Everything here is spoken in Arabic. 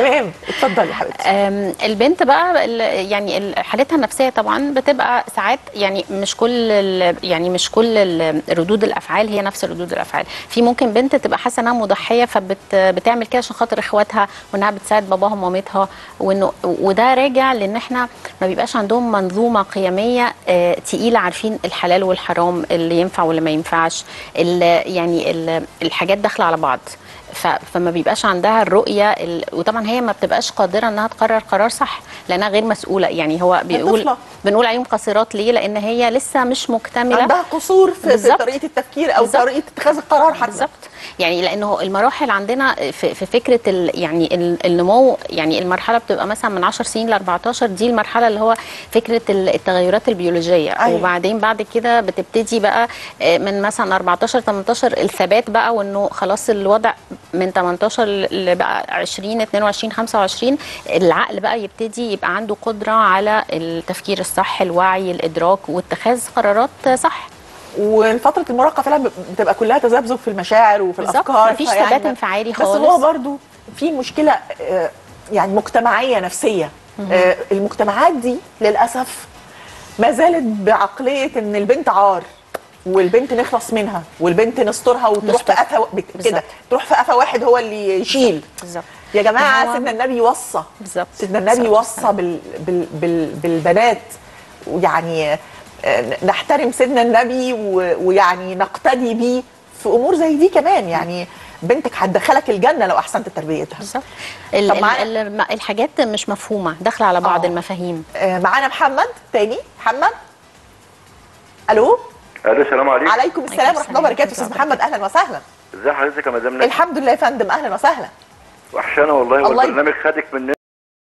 تمام اتفضلي يا حبيبتي. البنت بقى يعني حالتها النفسيه طبعا بتبقى ساعات يعني مش كل ردود الافعال هي نفس ردود الافعال. في ممكن بنت تبقى حاسه انها مضحيه فبتعمل كده عشان خاطر اخواتها وانها بتساعد باباها ومامتها، وانه وده راجع لان احنا ما بيبقاش عندهم منظومه قيميه تقيله، عارفين الحلال والحرام، اللي ينفع واللي ما ينفعش، يعني الحاجات داخله على بعض، فما بيبقاش عندها الرؤيه وطبعا هي ما بتبقاش قادره انها تقرر قرار صح لانها غير مسؤوله. يعني هو بنقول عليهم قصيرات ليه؟ لان هي لسه مش مكتمله، عندها قصور في طريقه التفكير او بالزبط. طريقه اتخاذ القرار حتى بالظبط. يعني لانه المراحل عندنا في فكره يعني النمو، يعني المرحله بتبقى مثلا من 10 سنين ل 14، دي المرحله اللي هو فكره التغيرات البيولوجيه. أيوة. وبعدين بعد كده بتبتدي بقى من مثلا 14 18 الثبات بقى، وانه خلاص الوضع من 18 لبقى 20 22 25 العقل بقى يبتدي يبقى عنده قدره على التفكير الصح، الوعي، الادراك، واتخاذ قرارات صح. وفتره المراهقه فعلا بتبقى كلها تذبذب في المشاعر وفي الافكار، مفيش ثبات انفعالي خالص. بس هو برضو في مشكله يعني مجتمعيه نفسيه. المجتمعات دي للاسف ما زالت بعقليه ان البنت عار، والبنت نخلص منها، والبنت نسترها وتروح في قفا كده، تروح في قفا واحد هو اللي يشيل. بالظبط يا جماعه، سيدنا النبي وصى، سيدنا النبي وصى بالبنات، ويعني نحترم سيدنا النبي ويعني نقتدي بيه في امور زي دي كمان. يعني بنتك هتدخلك الجنه لو احسنت تربيتها. بالظبط. الحاجات مش مفهومه، داخله على بعض المفاهيم. معانا محمد تاني. محمد، الو. السلام عليكم. وعليكم السلام ورحمه الله وبركاته. استاذ محمد، اهلا وسهلا. ازي حضرتك يا مدام نجم؟ الحمد لله يا فندم، اهلا وسهلا. وحشانه والله، والبرنامج خدك مننا.